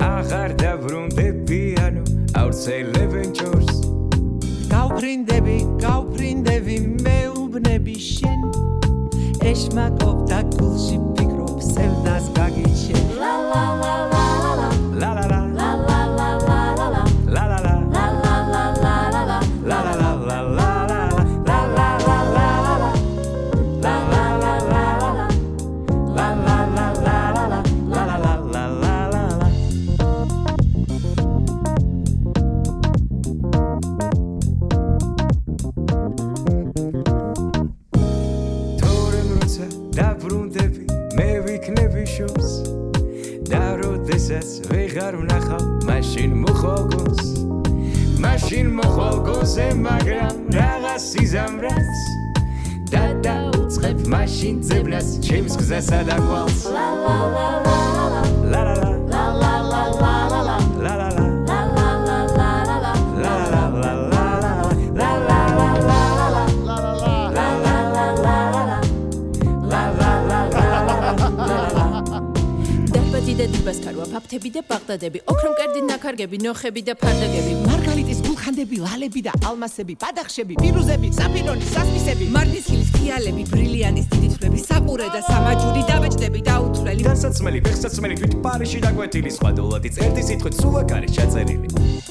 Agar da brunde piano, aur se leven chors. Kau prindevi me ubnebi shen. Eşmak opta kulji pikrop sevdas gagiçen. La la la la la la. La la la. La la la la la la. La la la. La la la la la. La la la la la. La la la la la. La la la la la. La la la la la. La la la. دارودیسس ویگارون آخام ماشین مخالگوز مگرام راگسی زمرت دادا اوتخف ماشین زبلاس چیمس کزاس داغوالس لا لا لا لا لا لا بسكاروا بابتي بيدا بغدادي بي أكرم كردين نكارجي بي نوخي بيدا بردجي بي مارغاليت إسبوخاندي بي لالي بيدا ألماسي بي بادخشي بي فيروزي بي سابيروني ساسميسي بي مارنيس هيلز كيالي بي بريليانيس ديديتفلي بي سابوري دا ساماجوري دابجدي بي داوتفلي دانساتسملي بخساتسملي تويت باريشي داغواتيلي سخوا دولاتيتس إرتي سيتخوت سولا كاري شاتزاريلي